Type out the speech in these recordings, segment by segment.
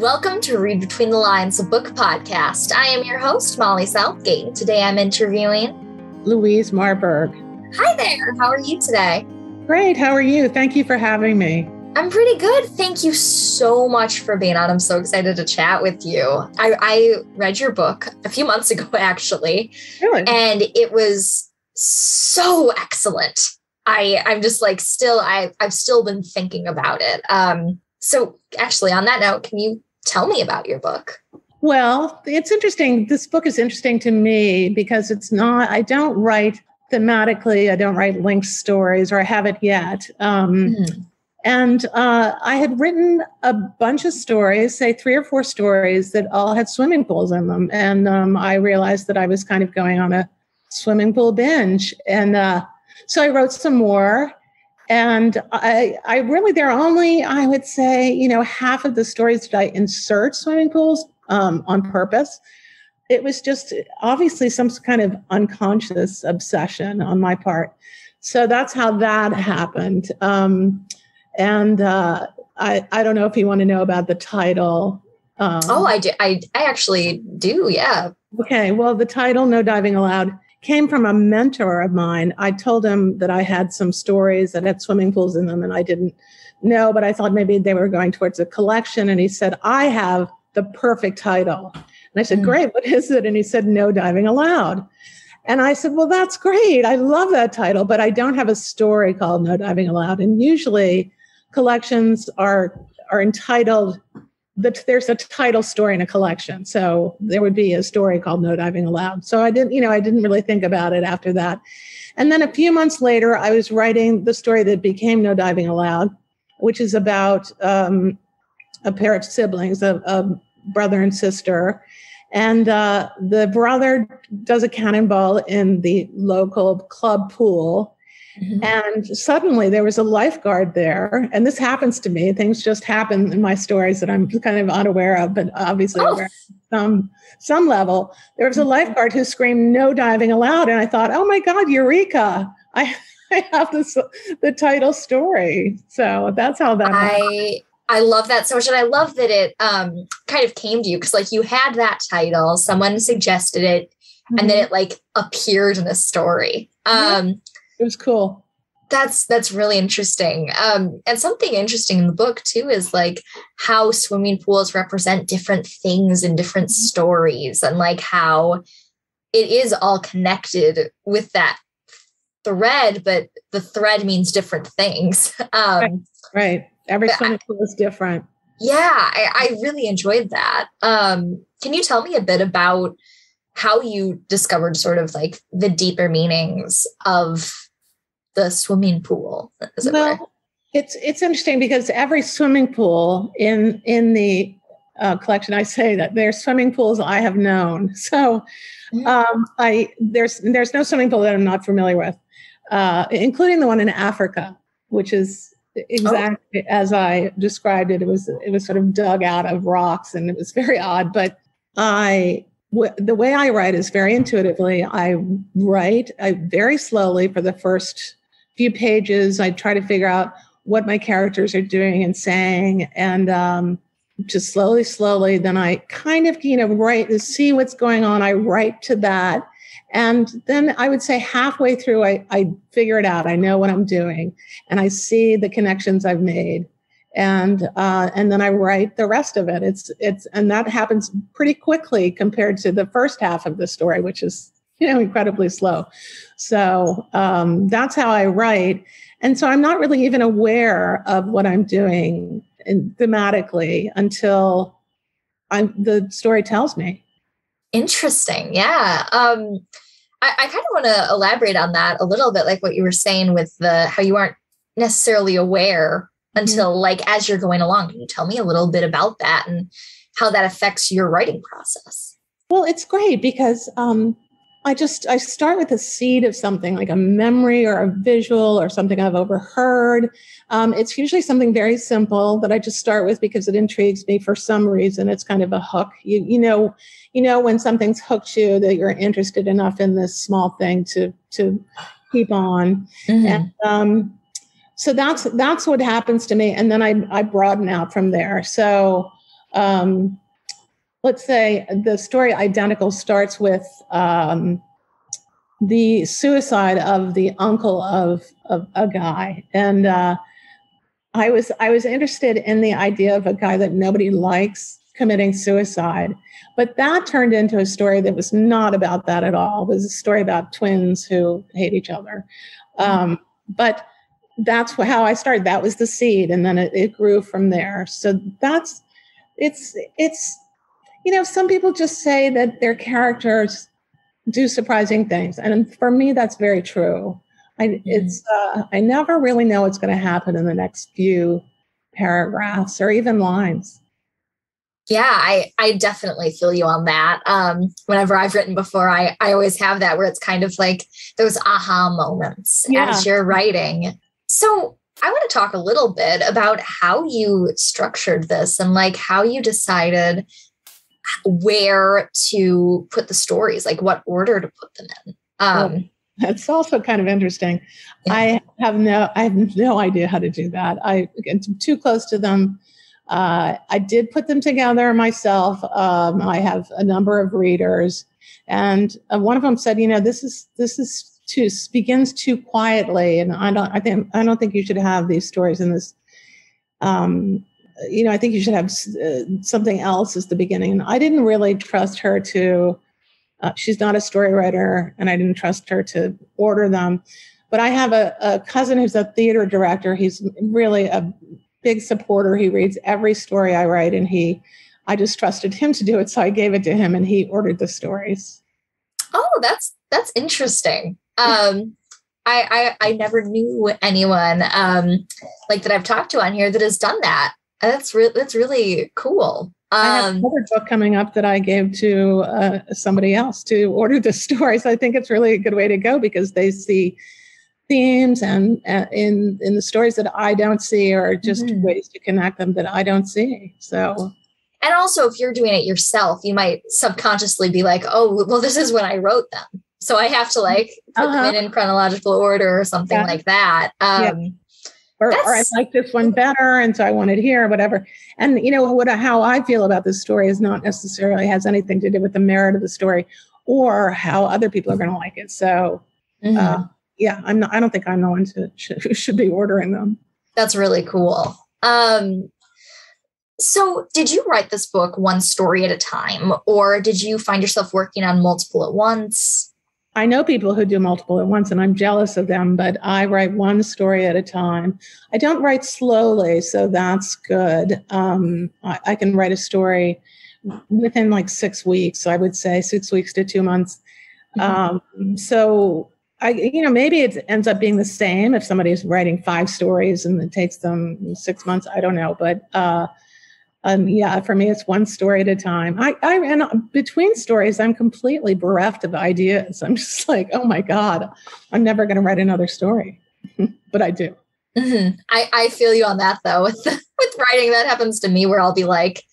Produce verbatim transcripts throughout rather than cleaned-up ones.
Welcome to Read Between the Lines, a book podcast. I am your host, Molly Southgate, and today I'm interviewing Louise Marburg. Hi there. How are you today? Great. How are you? Thank you for having me. I'm pretty good. Thank you so much for being on. I'm so excited to chat with you. I, I read your book a few months ago, actually. Really? And it was so excellent. I, I'm just like still, I, I've still been thinking about it. Um, so actually on that note, can you tell me about your book? Well, it's interesting. This book is interesting to me because it's not, I don't write thematically. I don't write linked stories, or I haven't yet. Um, mm. And uh, I had written a bunch of stories, say three or four stories that all had swimming pools in them. And um, I realized that I was kind of going on a swimming pool binge. And uh, so I wrote some more. And I, I really, they're only, I would say, you know, half of the stories that I insert swimming pools um, on purpose. It was just obviously some kind of unconscious obsession on my part. So that's how that happened. Um And uh, I, I don't know if you want to know about the title. Um, oh, I do. I, I actually do. Yeah. Okay. Well, the title, No Diving Allowed, came from a mentor of mine. I told him that I had some stories that had swimming pools in them and I didn't know, but I thought maybe they were going towards a collection. And he said, I have the perfect title. And I said, mm. great, what is it? And he said, No Diving Allowed. And I said, well, that's great. I love that title, but I don't have a story called No Diving Allowed. And usually collections are are entitled, that there's a title story in a collection. So there would be a story called No Diving Allowed. So I didn't, you know, I didn't really think about it after that. And then a few months later, I was writing the story that became No Diving Allowed, which is about um, a pair of siblings, a, a brother and sister. And uh, the brother does a cannonball in the local club pool. Mm-hmm. And suddenly there was a lifeguard there. And this happens to me. Things just happen in my stories that I'm kind of unaware of, but obviously oh. some, some level, there was a lifeguard who screamed, No Diving Allowed. And I thought, oh my God, Eureka. I, I have this, the title story. So that's how that I, I love that so much. And I love that it um, kind of came to you because like you had that title, someone suggested it, mm-hmm. and then it like appeared in a story. Um, yeah. It was cool. That's that's really interesting. Um, and something interesting in the book, too, is like how swimming pools represent different things and different stories and like how it is all connected with that thread. But the thread means different things. Um, right. right. Every swimming pool is different. Yeah, I, I really enjoyed that. Um, can you tell me a bit about how you discovered sort of like the deeper meanings of the swimming pool, as it well, were? It's, it's interesting because every swimming pool in, in the uh, collection, I say that there's swimming pools I have known. So um, I, there's, there's no swimming pool that I'm not familiar with, uh, including the one in Africa, which is exactly oh. as I described it. It was, it was sort of dug out of rocks and it was very odd, but I, the way I write is very intuitively. I write I very slowly for the first few pages. I try to figure out what my characters are doing and saying, and um, just slowly, slowly. Then I kind of, you know, write to see what's going on. I write to that. And then I would say halfway through, I, I figure it out. I know what I'm doing. And I see the connections I've made. And, uh, and then I write the rest of it. It's, it's, and that happens pretty quickly compared to the first half of the story, which is, you know, incredibly slow. So, um, that's how I write. And so I'm not really even aware of what I'm doing thematically until I'm, the story tells me. Interesting. Yeah. Um, I, I kind of want to elaborate on that a little bit, like what you were saying with the, how you aren't necessarily aware until like, as you're going along. Can you tell me a little bit about that and how that affects your writing process? Well, it's great because um, I just, I start with a seed of something like a memory or a visual or something I've overheard. Um, it's usually something very simple that I just start with because it intrigues me for some reason. It's kind of a hook. You, you know, you know, when something's hooked you that you're interested enough in this small thing to, to keep on. Mm-hmm. And, um, So that's that's what happens to me. And then I, I broaden out from there. So um, let's say the story Identical starts with um, the suicide of the uncle of, of a guy. And uh, I was I was interested in the idea of a guy that nobody likes committing suicide. But that turned into a story that was not about that at all. It was a story about twins who hate each other. Um, but that's how I started. That was the seed. And then it, it grew from there. So that's, it's, it's, you know, some people just say that their characters do surprising things. And for me, that's very true. I, it's, uh, I never really know what's going to happen in the next few paragraphs or even lines. Yeah, I, I definitely feel you on that. Um, whenever I've written before, I, I always have that where it's kind of like those aha moments yeah. as you're writing. So I want to talk a little bit about how you structured this and like how you decided where to put the stories, like what order to put them in. Um, well, that's also kind of interesting. Yeah. I have no, I have no idea how to do that. I get too close to them. Uh, I did put them together myself. Um, I have a number of readers, and uh, one of them said, "You know, this is this is too begins too quietly, and I don't. I think I don't think you should have these stories in this. Um, you know, I think you should have uh, something else as the beginning." And I didn't really trust her to. Uh, she's not a story writer, and I didn't trust her to order them. But I have a, a cousin who's a theater director. He's really a big supporter. He reads every story I write, and he, I just trusted him to do it. So I gave it to him and he ordered the stories. Oh, that's, that's interesting. Um, I, I, I never knew anyone um, like that I've talked to on here that has done that. That's really, that's really cool. Um, I have another book coming up that I gave to uh, somebody else to order the stories. I think it's really a good way to go because they see themes and uh, in in the stories that I don't see, or just mm-hmm. ways to connect them that I don't see. So, and also if you're doing it yourself, you might subconsciously be like, "Oh, well, this is when I wrote them, so I have to like put uh-huh. them in, in chronological order or something yeah. like that." Um, yeah. or, or I like this one better, and so I want it here, whatever. And you know what? How I feel about this story is not necessarily has anything to do with the merit of the story or how other people are going to like it. So. Mm-hmm. Uh, Yeah, I'm not, I don't think I'm the one who should, should be ordering them. That's really cool. Um, so did you write this book one story at a time, or did you find yourself working on multiple at once? I know people who do multiple at once, and I'm jealous of them, but I write one story at a time. I don't write slowly, so that's good. Um, I, I can write a story within like six weeks, I would say six weeks to two months. Mm-hmm. Um, so... I, you know, maybe it ends up being the same if somebody's writing five stories and it takes them six months. I don't know. But uh, um, yeah, for me, it's one story at a time. I, I and between stories, I'm completely bereft of ideas. I'm just like, oh, my God, I'm never going to write another story. But I do. Mm-hmm. I, I feel you on that, though. With, with writing, that happens to me where I'll be like,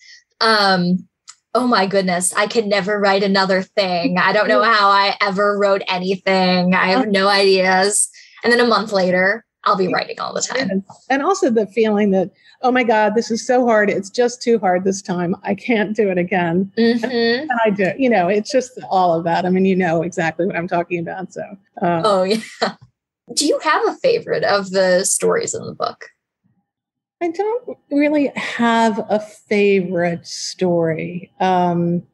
um, oh my goodness, I could never write another thing. I don't know how I ever wrote anything. I have no ideas. And then a month later, I'll be writing all the time. And also the feeling that, oh my God, this is so hard. It's just too hard this time. I can't do it again. Mm-hmm. And I do, you know, it's just all of that. I mean, you know exactly what I'm talking about. So, uh, oh yeah. Do you have a favorite of the stories in the book? I don't really have a favorite story. Um,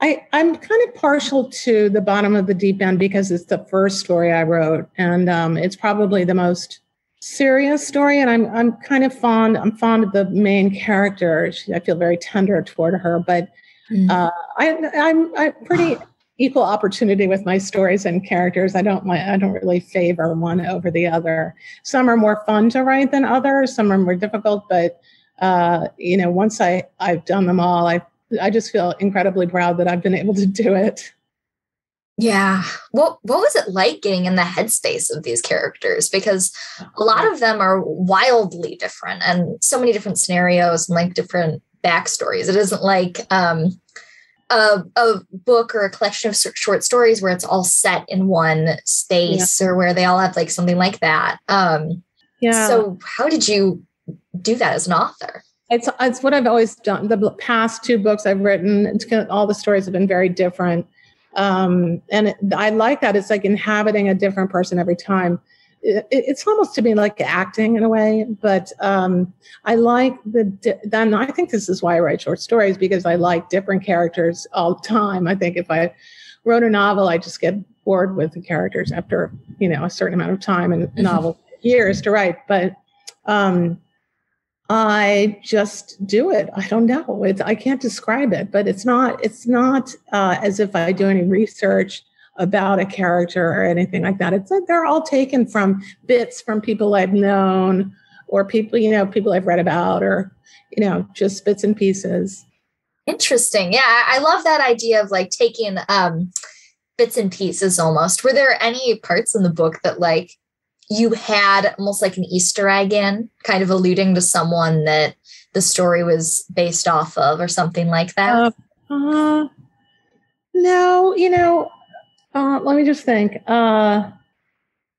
I, I'm kind of partial to The Bottom of the Deep End because it's the first story I wrote, and um, it's probably the most serious story. And I'm I'm kind of fond I'm fond of the main character. She, I feel very tender toward her, but mm. uh, I, I'm I'm pretty equal opportunity with my stories and characters. I don't I don't really favor one over the other. Some are more fun to write than others. Some are more difficult, but uh, you know, once I I've done them all, I I just feel incredibly proud that I've been able to do it. Yeah. What what was it like getting in the headspace of these characters? Because a lot of them are wildly different, and so many different scenarios and like different backstories. It isn't like um, A, a book or a collection of short stories where it's all set in one space yeah. or where they all have like something like that. Um, yeah. So how did you do that as an author? It's it's what I've always done. The past two books I've written, it's, all the stories have been very different. Um, and it, I like that. It's like inhabiting a different person every time. It, it's almost to me like acting in a way. But um, I like the, then I think this is why I write short stories, because I like different characters all the time. I think if I wrote a novel, I just get bored with the characters after, you know, a certain amount of time and novel years to write. But um, I just do it. I don't know. It's, I can't describe it, but it's not, it's not uh, as if I do any research about a character or anything like that. It's like they're all taken from bits from people I've known or people, you know, people I've read about, or, you know, just bits and pieces. Interesting. Yeah. I love that idea of like taking um, bits and pieces almost. Were there any parts in the book that like, you had almost like an Easter egg in, kind of alluding to someone that the story was based off of or something like that? Uh, uh, no, you know, uh, let me just think. Uh,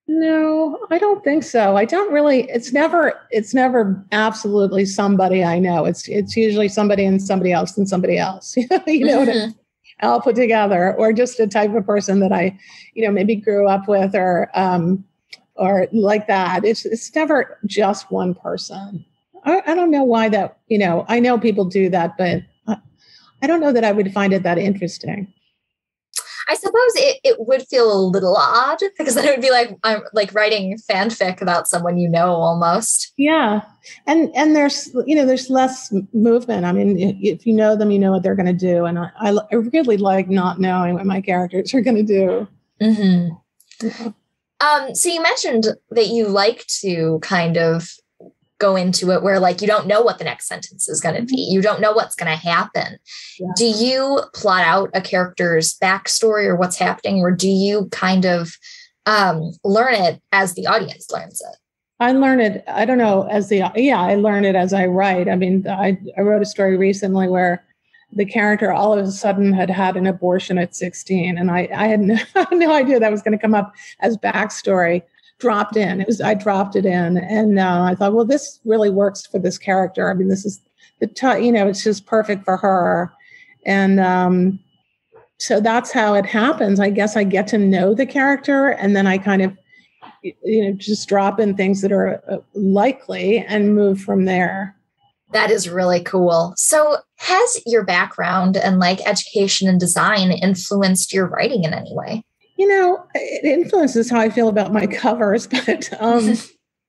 no, I don't think so. I don't really, it's never, it's never absolutely somebody I know. It's, it's usually somebody and somebody else and somebody else, you know, you know what I mean? All put together, or just a type of person that I, you know, maybe grew up with, or, um, or like that. It's it's never just one person. I, I don't know why that, you know, I know people do that, but I, I don't know that I would find it that interesting. I suppose it, it would feel a little odd, because then it would be like, I'm like writing fanfic about someone, you know, almost. Yeah. And, and there's, you know, there's less movement. I mean, if you know them, you know what they're going to do. And I, I, I really like not knowing what my characters are going to do. Mm-hmm. Yeah. Um, so you mentioned that you like to kind of go into it where like, you don't know what the next sentence is going to be. You don't know what's going to happen. Yeah. Do you plot out a character's backstory or what's happening, or do you kind of um, learn it as the audience learns it? I learn it. I don't know as the, yeah, I learn it as I write. I mean, I, I wrote a story recently where the character all of a sudden had had an abortion at sixteen. And I, I had no, no idea that was going to come up as backstory dropped in. It was, I dropped it in. And uh, I thought, well, this really works for this character. I mean, this is the, t- you know, it's just perfect for her. And um, so that's how it happens. I guess I get to know the character, and then I kind of, you know, just drop in things that are likely and move from there. That is really cool. So has your background and like education and design influenced your writing in any way? You know, it influences how I feel about my covers, but, um,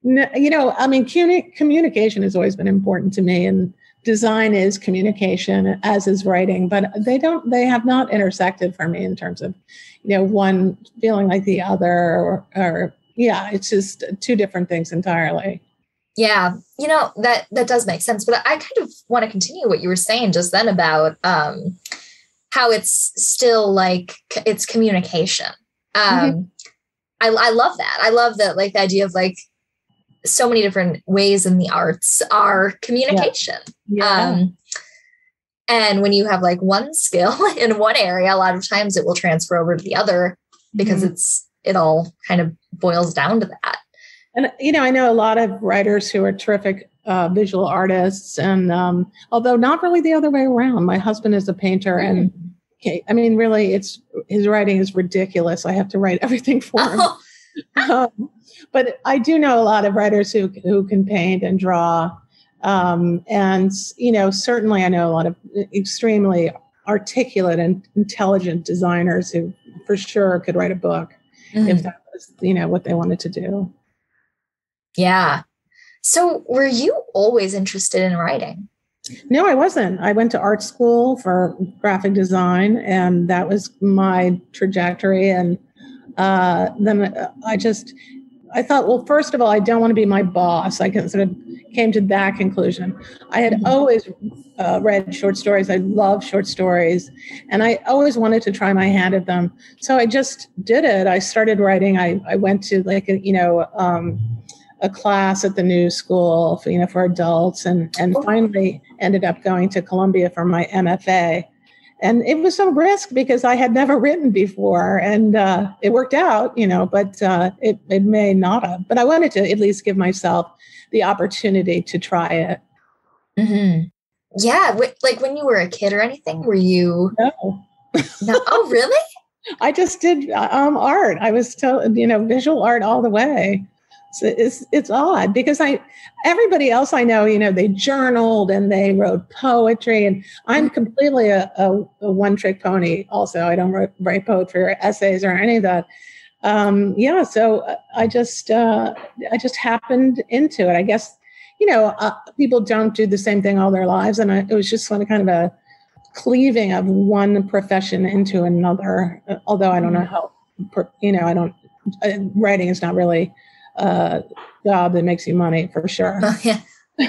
no, you know, I mean, cuni- communication has always been important to me, and design is communication, as is writing, but they don't, they have not intersected for me in terms of, you know, one feeling like the other, or, or yeah, it's just two different things entirely. Yeah, you know, that, that does make sense. But I kind of want to continue what you were saying just then about um, how it's still like it's communication. Um, mm-hmm. I, I love that. I love that, like the idea of like so many different ways in the arts are communication. Yeah. Yeah. Um, and when you have like one skill in one area, a lot of times it will transfer over to the other, because mm-hmm. it's it all kind of boils down to that. And, you know, I know a lot of writers who are terrific uh, visual artists, and um, although not really the other way around. My husband is a painter, and okay, I mean, really, it's his writing is ridiculous. I have to write everything for him. Oh. um, but I do know a lot of writers who who can paint and draw. Um, and, you know, certainly I know a lot of extremely articulate and intelligent designers who for sure could write a book mm-hmm. if that was, you know, what they wanted to do. Yeah. So were you always interested in writing? No, I wasn't. I went to art school for graphic design, and that was my trajectory. And uh, then I just, I thought, well, first of all, I don't want to be my boss. I sort of came to that conclusion. I had mm-hmm. always uh, read short stories. I love short stories, and I always wanted to try my hand at them. So I just did it. I started writing. I, I went to like, a, you know, um, a class at the New School, you know, for adults, and, and finally ended up going to Columbia for my M F A. And it was some risk because I had never written before, and uh, it worked out, you know, but uh, it, it may not have, but I wanted to at least give myself the opportunity to try it. Mm-hmm. Yeah. W- like when you were a kid or anything, were you? No. No. Oh, really? I just did um, art. I was told, you know, visual art all the way. So it's it's odd because I, everybody else I know, you know, they journaled and they wrote poetry, and I'm completely a, a, a one-trick pony. Also, I don't write, write poetry or essays or any of that. Um, yeah, so I just uh, I just happened into it. I guess, you know, uh, people don't do the same thing all their lives, and I, it was just sort of kind of a cleaving of one profession into another. Although I don't know how, you know, I don't. Uh, writing is not really. Uh, job that makes you money for sure. Oh, yeah. I,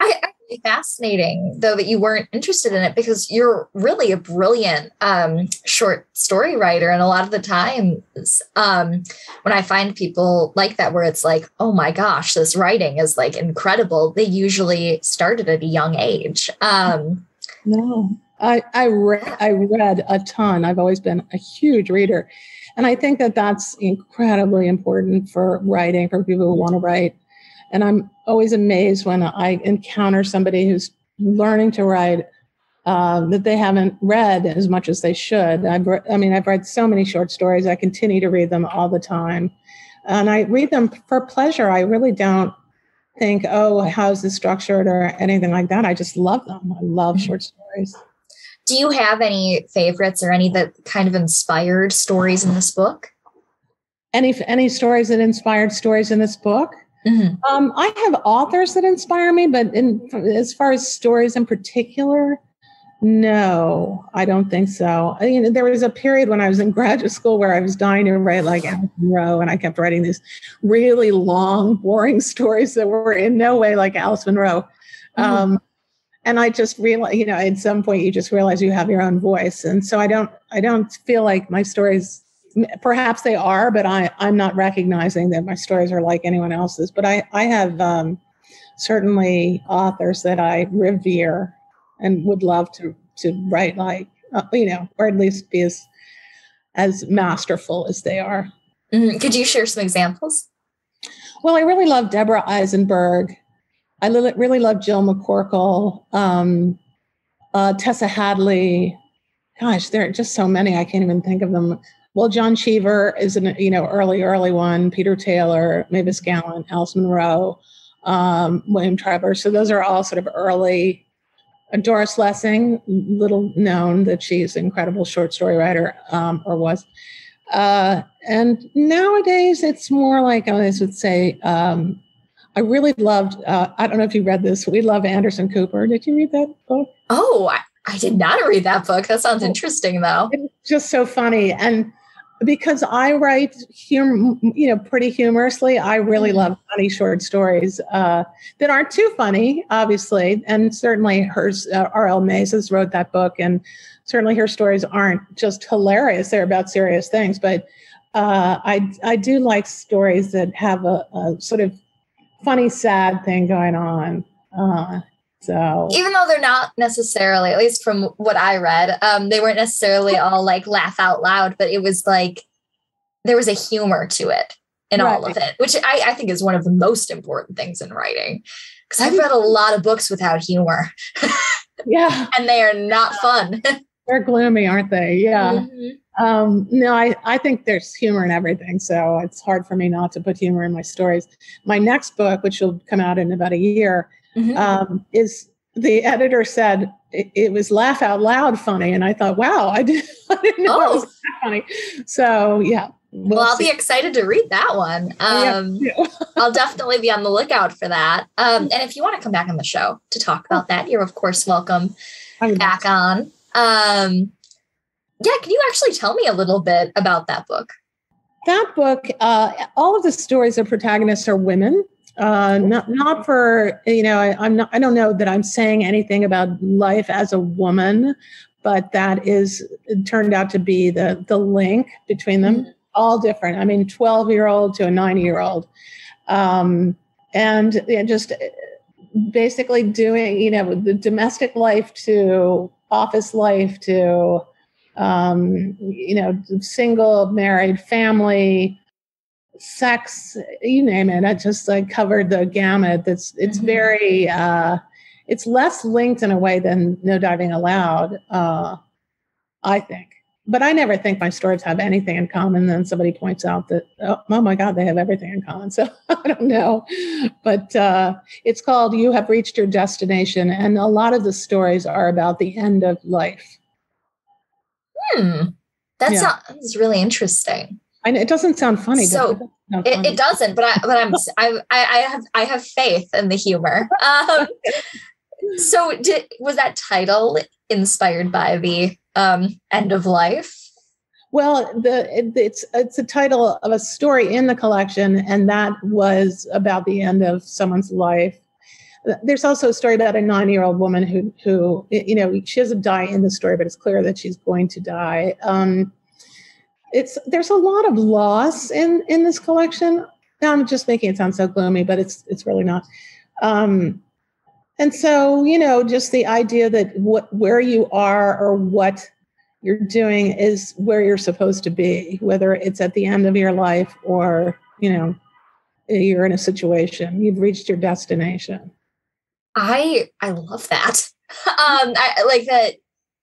I think fascinating though that you weren't interested in it because you're really a brilliant um, short story writer, and a lot of the times um, when I find people like that, where it's like, oh my gosh, this writing is like incredible, they usually started at a young age. Um, no, I I, re- I read a ton. I've always been a huge reader. And I think that that's incredibly important for writing, for people who want to write. And I'm always amazed when I encounter somebody who's learning to write uh, that they haven't read as much as they should. I've re- I mean, I've read so many short stories. I continue to read them all the time. And I read them for pleasure. I really don't think, oh, how's this structured or anything like that. I just love them. I love short stories. Do you have any favorites or any that kind of inspired stories in this book? Any any stories that inspired stories in this book? Mm-hmm. Um, I have authors that inspire me, but in, as far as stories in particular, no, I don't think so. I mean, there was a period when I was in graduate school where I was dying to write like Alice Munro, and I kept writing these really long, boring stories that were in no way like Alice Munro. Mm-hmm. Um, And I just realize, you know, at some point you just realize you have your own voice. And so I don't, I don't feel like my stories, perhaps they are, but I, I'm not recognizing that my stories are like anyone else's. But I, I have um, certainly authors that I revere and would love to, to write like, uh, you know, or at least be as, as masterful as they are. Mm-hmm. Could you share some examples? Well, I really love Deborah Eisenberg. I really love Jill McCorkle, um, uh, Tessa Hadley. Gosh, there are just so many. I can't even think of them. Well, John Cheever is an you know early, early one. Peter Taylor, Mavis Gallant, Alice Munro, um, William Trevor. So those are all sort of early. Doris Lessing, little known that she's an incredible short story writer, um, or was. Uh, and nowadays, it's more like I always would say. Um, I really loved, uh, I don't know if you read this, We Love Anderson Cooper. Did you read that book? Oh, I, I did not read that book. That sounds interesting, though. It's just so funny. And because I write, humor, you know, pretty humorously, I really love funny short stories uh, that aren't too funny, obviously. And certainly hers, uh, R L Maizes wrote that book. And certainly her stories aren't just hilarious. They're about serious things. But uh, I, I do like stories that have a, a sort of funny, sad thing going on. Uh, so even though they're not necessarily, at least from what I read, um, they weren't necessarily all like laugh out loud, but it was like, there was a humor to it in right. all of it, which I, I think is one of the most important things in writing. Cause I've read a lot of books without humor. Yeah. And they are not fun. They're gloomy, aren't they? Yeah. Mm-hmm. Um, no, I, I think there's humor in everything. So it's hard for me not to put humor in my stories. My next book, which will come out in about a year, mm-hmm. um, is the editor said it, it was laugh out loud funny. And I thought, wow, I, did, I didn't know oh. it was that funny. So, yeah. We'll, well I'll see. be excited to read that one. Um, yeah. I'll definitely be on the lookout for that. Um, and if you want to come back on the show to talk about that, you're, of course, welcome I'm back not. on. Um, yeah, can you actually tell me a little bit about that book? That book, uh, all of the stories of protagonists are women. Uh, not, not for, you know, I, I'm not, I don't know that I'm saying anything about life as a woman, but that is, it turned out to be the, the link between them, mm-hmm. all different. I mean, twelve year old to a nine year old. Um, and, and just basically doing, you know, the domestic life to office life to, um, you know, single, married, family, sex, you name it. I just like covered the gamut. That's it's mm-hmm. very, uh, it's less linked in a way than No Diving Allowed, uh, I think. But I never think my stories have anything in common. Then somebody points out that, oh, oh my God, they have everything in common. So I don't know. But uh, it's called You Have Reached Your Destination. And a lot of the stories are about the end of life. Hmm. That yeah. sounds really interesting. And it doesn't sound funny. So does it? It, it, it doesn't, but I, but I'm, I, I have, I have faith in the humor. Um, so did, was that title inspired by the um, end of life? Well, the, it, it's, it's a title of a story in the collection. And that was about the end of someone's life. There's also a story about a nine-year-old woman who, who, you know, she doesn't die in the story, but it's clear that she's going to die. Um, It's there's a lot of loss in, in this collection. Now I'm just making it sound so gloomy, but it's it's really not. Um, and so, you know, just the idea that what where you are or what you're doing is where you're supposed to be, whether it's at the end of your life or, you know, you're in a situation, you've reached your destination. I I love that. um, I like that.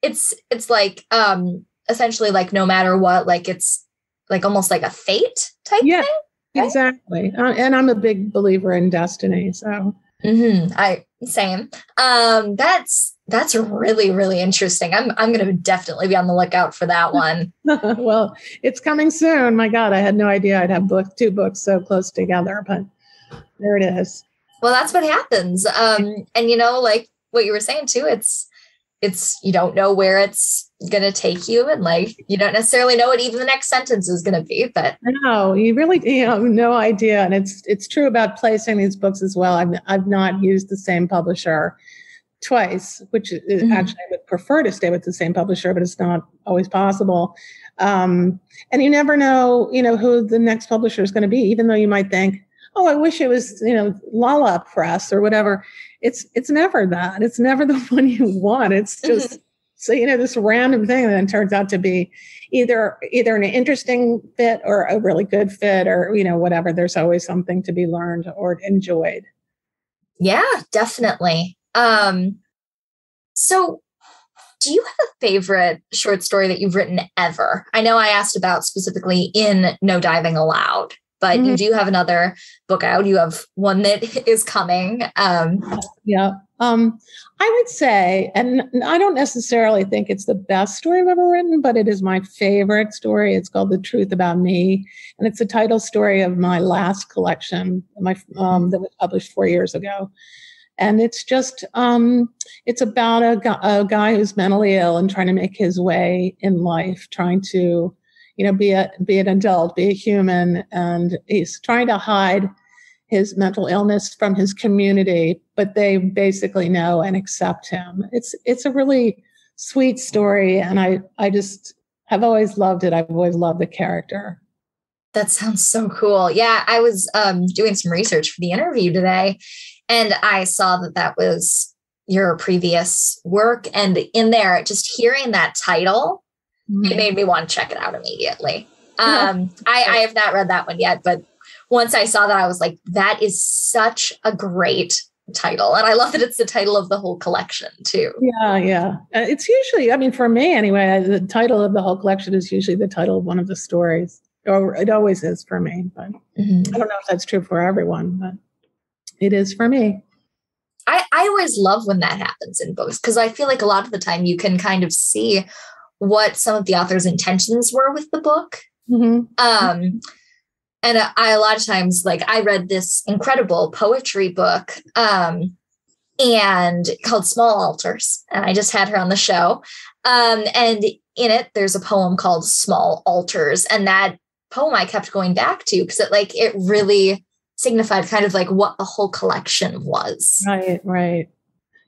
It's it's like. Um, essentially like no matter what, like it's like almost like a fate type yeah, thing. Yeah, right? Exactly. Uh, and I'm a big believer in destiny. So mm-hmm. I, same. Um, that's, that's really, really interesting. I'm, I'm going to definitely be on the lookout for that one. Well, it's coming soon. My God, I had no idea I'd have book two books so close together, but there it is. Well, that's what happens. Um, and you know, like what you were saying too, it's, it's, you don't know where it's going to take you. And like, you don't necessarily know what even the next sentence is going to be, but no, you really, you know, no idea. And it's, it's true about placing these books as well. I've, I've not used the same publisher twice, which is mm-hmm. actually I would prefer to stay with the same publisher, but it's not always possible. Um, and you never know, you know, who the next publisher is going to be, even though you might think, oh, I wish it was, you know, Lala Press or whatever. It's, it's never that. It's never the one you want. It's just, mm-hmm. so, you know, this random thing that then turns out to be either, either an interesting fit or a really good fit or, you know, whatever. There's always something to be learned or enjoyed. Yeah, definitely. Um, so do you have a favorite short story that you've written ever? I know I asked about specifically in No Diving Allowed. But mm-hmm. you do have another book out. You have one that is coming. Um, yeah. Um, I would say, and I don't necessarily think it's the best story I've ever written, but it is my favorite story. It's called The Truth About Me. And it's the title story of my last collection my um, that was published four years ago. And it's just, um, it's about a, gu- a guy who's mentally ill and trying to make his way in life, trying to you know, be a, be an adult, be a human. And he's trying to hide his mental illness from his community, but they basically know and accept him. It's, it's a really sweet story. And I, I just have always loved it. I've always loved the character. That sounds so cool. Yeah. I was um, doing some research for the interview today and I saw that that was your previous work. And in there, just hearing that title, it made me want to check it out immediately. Um, I, I have not read that one yet, but once I saw that, I was like, that is such a great title. And I love that it's the title of the whole collection too. Yeah. Yeah. It's usually, I mean, for me anyway, the title of the whole collection is usually the title of one of the stories, or it always is for me, but mm-hmm. I don't know if that's true for everyone, but it is for me. I, I always love when that happens in books, because I feel like a lot of the time you can kind of see what some of the author's intentions were with the book. Mm-hmm. Um, and I, a lot of times, like I read this incredible poetry book um, and called Small Altars. And I just had her on the show. Um, and in it, there's a poem called Small Altars. And that poem I kept going back to because it like, it really signified kind of like what the whole collection was. Right. Right.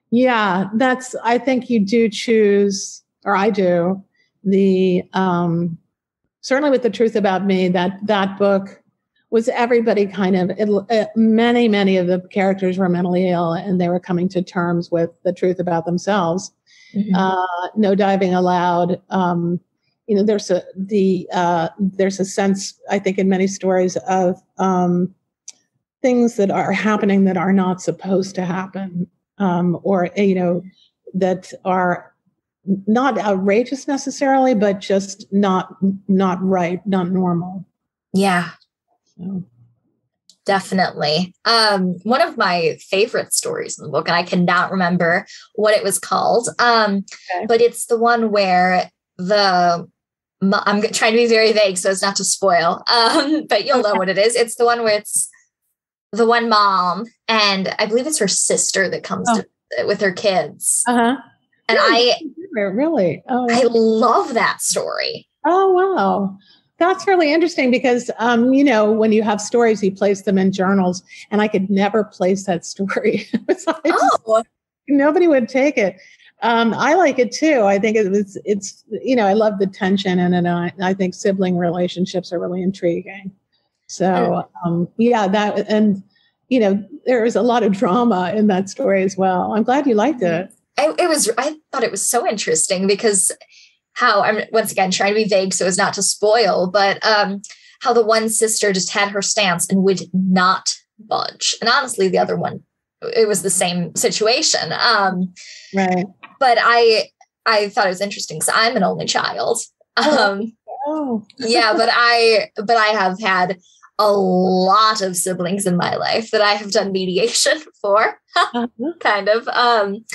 Yeah. That's, I think you do choose or I do, the, um, certainly with The Truth About Me, that, that book was everybody kind of, it, uh, many, many of the characters were mentally ill and they were coming to terms with the truth about themselves. Mm-hmm. Uh, No Diving Allowed. Um, you know, there's a, the, uh, there's a sense, I think in many stories of, um, things that are happening that are not supposed to happen. um, or, you know, that are not outrageous necessarily, but just not, not right, not normal. Yeah. So. Definitely. Um, one of my favorite stories in the book, and I cannot remember what it was called, um, okay. but it's the one where the, I'm trying to be very vague so as not to spoil, um, but you'll know what it is. It's the one where it's the one mom, and I believe it's her sister that comes oh. to, with her kids. Uh-huh. And really? I really, oh, I love that story. Oh, wow. That's really interesting because, um, you know, when you have stories, you place them in journals, and I could never place that story. So oh. just, nobody would take it. Um, I like it too. I think it was, it's, you know, I love the tension in it, and I, I think sibling relationships are really intriguing. So, um, yeah, that, and, you know, there was a lot of drama in that story as well. I'm glad you liked it. I, it was, I thought it was so interesting because how I'm once again trying to be vague so as not to spoil, but um, how the one sister just had her stance and would not budge. And honestly, the other one, it was the same situation. Um, right. But I, I thought it was interesting because I'm an only child. Um, oh. yeah, but I, but I have had a lot of siblings in my life that I have done mediation for, kind of. Um,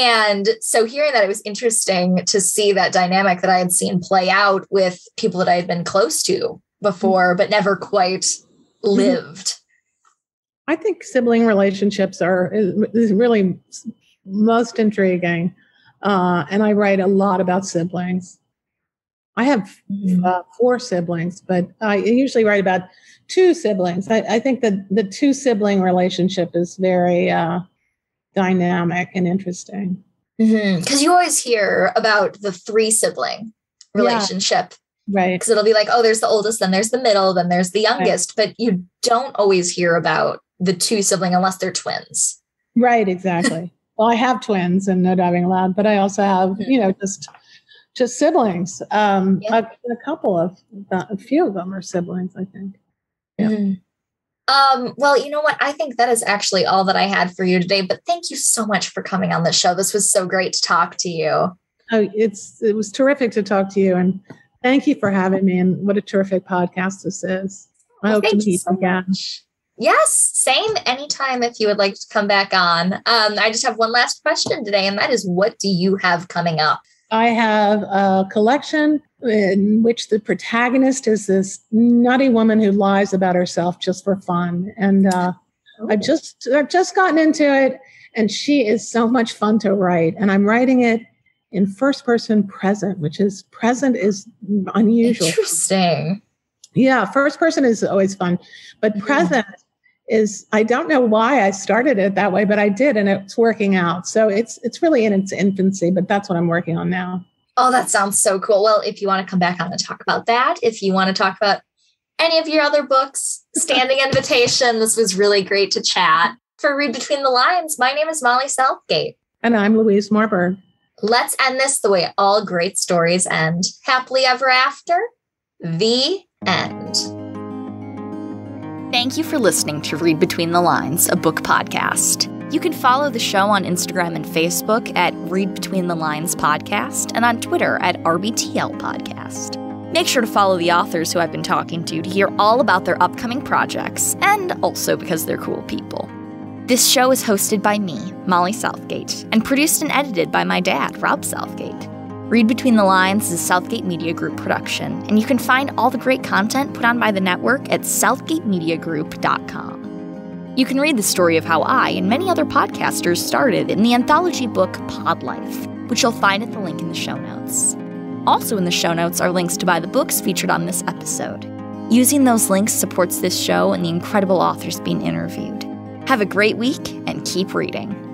And so hearing that, it was interesting to see that dynamic that I had seen play out with people that I had been close to before, but never quite lived. I think sibling relationships are is really most intriguing. Uh, and I write a lot about siblings. I have uh, four siblings, but I usually write about two siblings. I, I think that the two sibling relationship is very, uh, dynamic and interesting. Because mm-hmm. you always hear about the three sibling relationship. Yeah. Right. Because it'll be like, oh, there's the oldest, then there's the middle, then there's the youngest. Right. But you don't always hear about the two sibling unless they're twins. Right, exactly. Well, I have twins and No Diving Allowed, but I also have, mm-hmm. you know, just just siblings. Um, yeah. I've been a couple of, a few of them are siblings, I think. Yeah. Mm-hmm. Um, well, you know what? I think that is actually all that I had for you today, but thank you so much for coming on the show. This was so great to talk to you. Oh, it's, it was terrific to talk to you, and thank you for having me. And what a terrific podcast this is. I well, hope to meet you so again. Yes. Same. Anytime if you would like to come back on. Um, I just have one last question today, and that is, what do you have coming up? I have a collection in which the protagonist is this nutty woman who lies about herself just for fun. And uh, oh. I've just I've just gotten into it, and she is so much fun to write. And I'm writing it in first person present, which is present is unusual. Interesting. Yeah, first person is always fun, but mm-hmm. present is, I don't know why I started it that way, but I did, and it's working out. So it's it's really in its infancy, but that's what I'm working on now. Oh, that sounds so cool. Well, if you want to come back on and talk about that, if you want to talk about any of your other books, standing invitation, this was really great to chat. For Read Between the Lines, my name is Molly Southgate. And I'm Louise Marburg. Let's end this the way all great stories end. Happily ever after, the end. Thank you for listening to Read Between the Lines, a book podcast. You can follow the show on Instagram and Facebook at Read Between the Lines Podcast, and on Twitter at R B T L Podcast. Make sure to follow the authors who I've been talking to to hear all about their upcoming projects, and also because they're cool people. This show is hosted by me, Molly Southgate, and produced and edited by my dad, Rob Southgate. Read Between the Lines is a Southgate Media Group production, and you can find all the great content put on by the network at southgate media group dot com. You can read the story of how I and many other podcasters started in the anthology book Pod Life, which you'll find at the link in the show notes. Also in the show notes are links to buy the books featured on this episode. Using those links supports this show and the incredible authors being interviewed. Have a great week, and keep reading.